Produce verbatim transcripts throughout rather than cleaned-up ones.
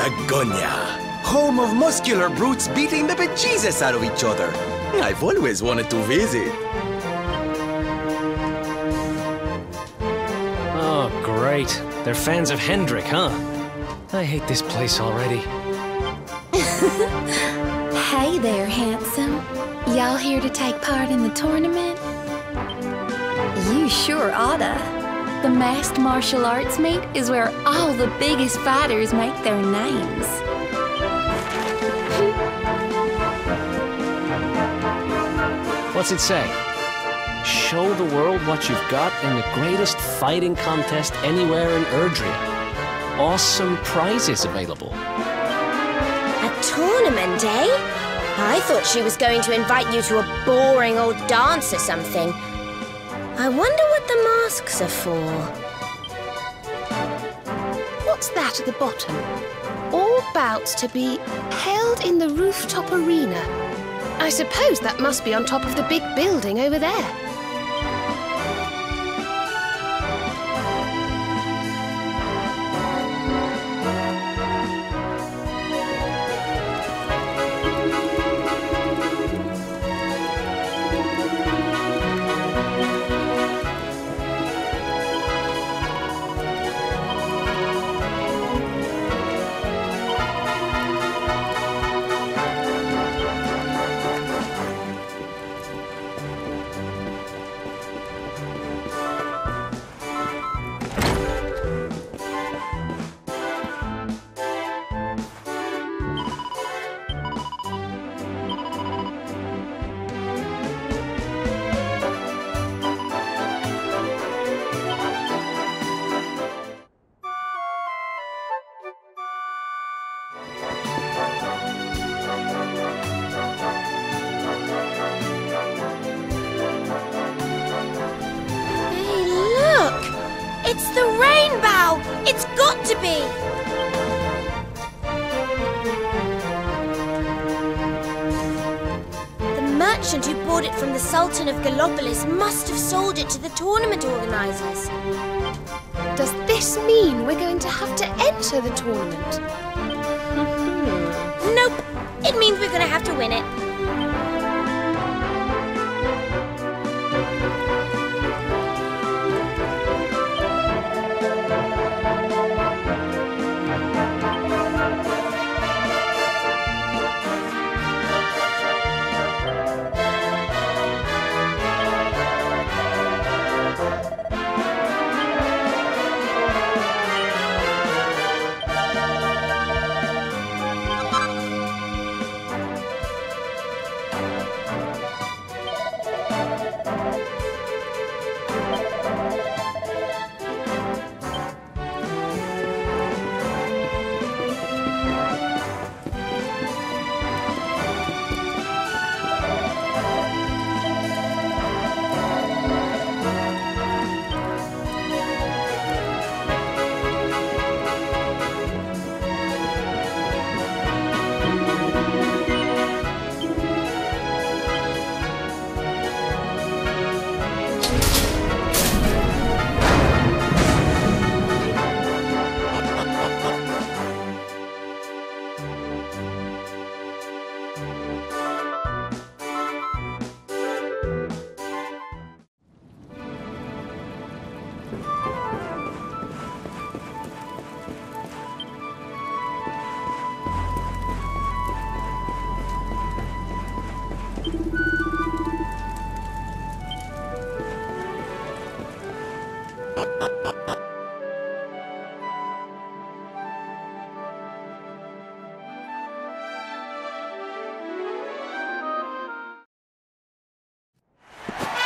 Octagonia, home of muscular brutes beating the bejesus out of each other. I've always wanted to visit. Oh, great. They're fans of Hendrik, huh? I hate this place already. Hey there, handsome. Y'all here to take part in the tournament? You sure oughta. The masked martial arts meet is where all the biggest fighters make their names. What's it say? Show the world what you've got in the greatest fighting contest anywhere in Erdrea. Awesome prizes available. A tournament, eh? I thought she was going to invite you to a boring old dance or something. I wonder what the masks are for. What's that at the bottom? All bouts to be held in the rooftop arena. I suppose that must be on top of the big building over there. It's the rainbow! It's got to be! The merchant who bought it from the Sultan of Gallopolis must have sold it to the tournament organizers. Does this mean we're going to have to enter the tournament? Nope! It means we're going to have to win it.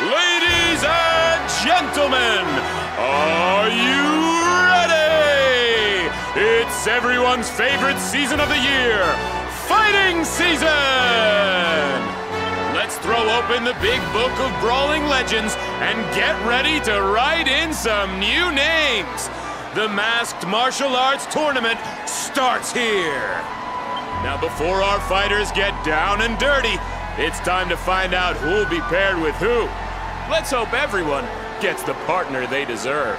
Ladies and gentlemen, are you ready? It's everyone's favorite season of the year, fighting season! Let's throw open the big book of brawling legends and get ready to write in some new names. The Masked Martial Arts Tournament starts here. Now, before our fighters get down and dirty, it's time to find out who'll be paired with who. Let's hope everyone gets the partner they deserve.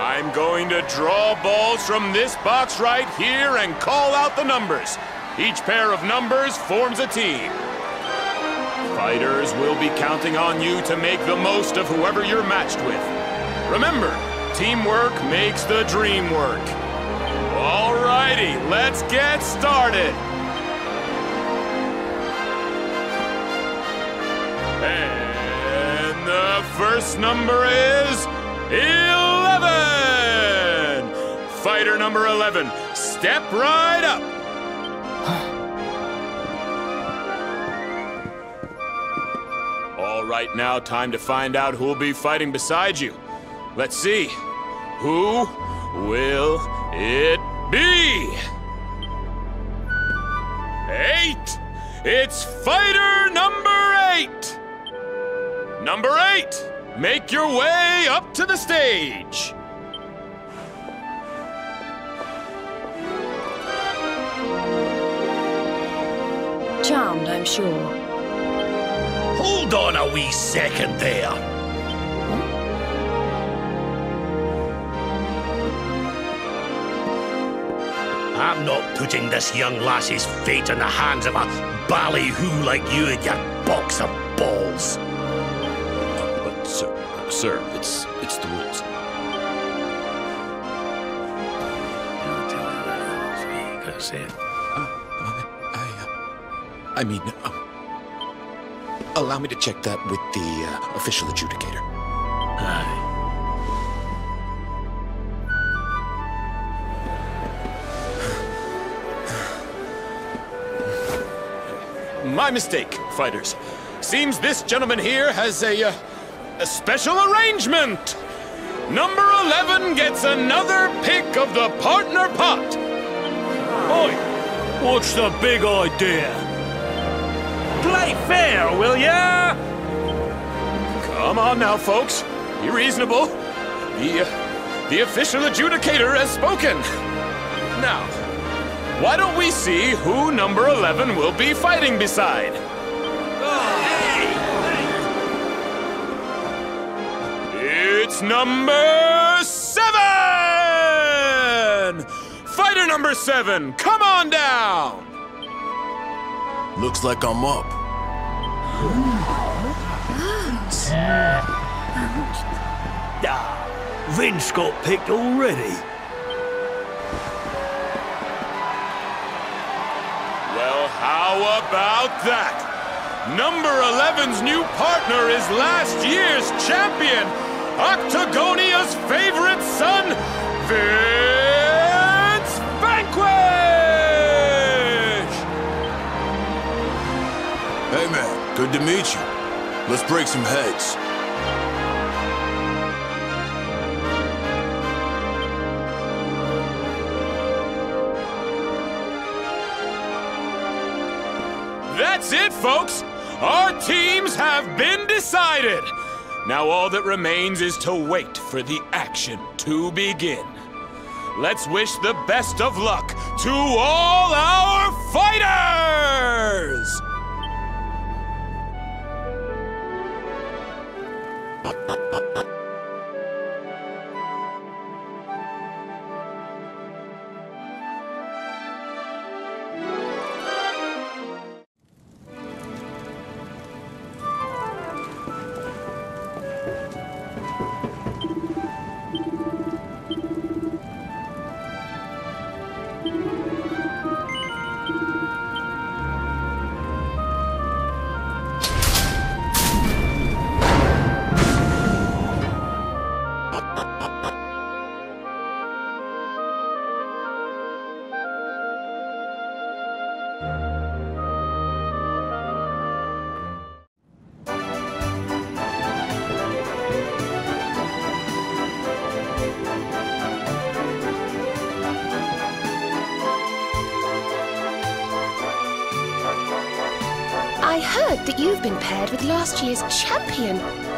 I I'm going to draw balls from this box right here and call out the numbers. Each pair of numbers forms a team. Fighters will be counting on you to make the most of whoever you're matched with. Remember, teamwork makes the dream work. Alrighty, let's get started. And the first number is eleven. Fighter number eleven, step right up. Right now, time to find out who'll be fighting beside you. Let's see. Who will it be? Eight! It's fighter number eight! Number eight, make your way up to the stage. Charmed, I'm sure. Hold on a wee second there. Huh? I'm not putting this young lassie's fate in the hands of a ballyhoo like you and your box of balls. Uh, but sir, uh, sir, it's it's the rules. You're telling me that what you're gonna say. I, I mean. Um, Allow me to check that with the uh, official adjudicator. Aye. My mistake, fighters. Seems this gentleman here has a, uh, a special arrangement. Number eleven gets another pick of the partner pot. Oi, what's the big idea? Play fair, will ya? Come on now, folks. Be reasonable. The, uh, the official adjudicator has spoken. Now, why don't we see who number eleven will be fighting beside? Oh, hey. It's number seven! Fighter number seven, come on down! Looks like I'm up. Ah, Vince got picked already. Well, how about that? Number eleven's new partner is last year's champion, Octagonia's favorite son, Vince Vanquish! Hey man, good to meet you. Let's break some heads. That's it, folks! Our teams have been decided! Now all that remains is to wait for the action to begin. Let's wish the best of luck to all our fighters! That you've been paired with last year's champion.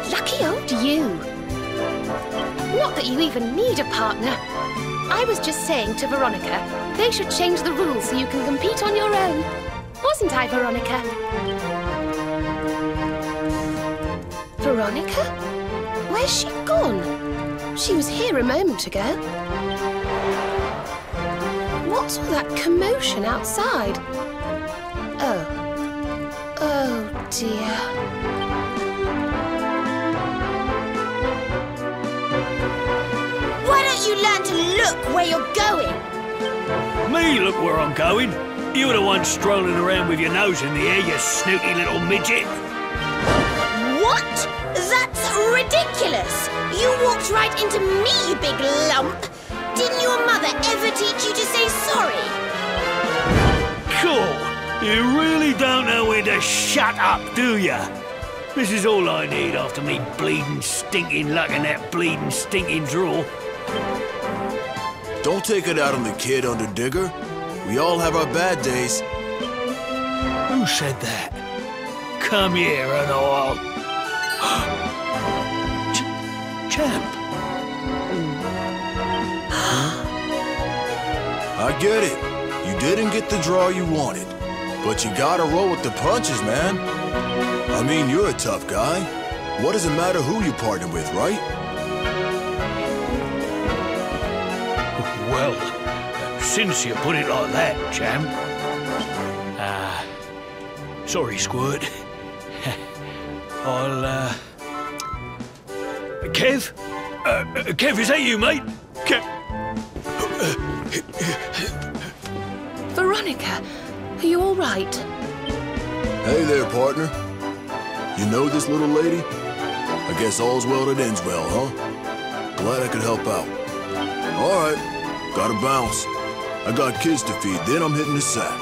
Lucky old you. Not that you even need a partner. I was just saying to Veronica, they should change the rules so you can compete on your own. Wasn't I, Veronica? Veronica? Where's she gone? She was here a moment ago. What's all that commotion outside? Oh. Oh, dear. You learn to look where you're going. Me look where I'm going? You're the one strolling around with your nose in the air, you snooty little midget. What? That's ridiculous. You walked right into me, you big lump. Didn't your mother ever teach you to say sorry? Cool. You really don't know when to shut up, do ya? This is all I need after me bleeding, stinking luck and that bleeding, stinking draw. Don't take it out on the kid, Underdigger. We all have our bad days. Who said that? Come here and I'll... Ch champ. I get it. You didn't get the draw you wanted. But you gotta roll with the punches, man. I mean, you're a tough guy. What does it matter who you partner with, right? Well, since you put it like that, champ. Ah, uh, sorry, Squirt. I'll, uh... Kev? Uh, Kev, is that you, mate? Kev... Veronica, are you all right? Hey there, partner. You know this little lady? I guess all's well that ends well, huh? Glad I could help out. All right. Gotta bounce. I got kids to feed, then I'm hitting the sack.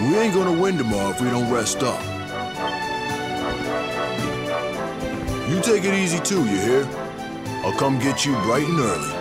We ain't gonna win tomorrow if we don't rest up. You take it easy too, you hear? I'll come get you bright and early.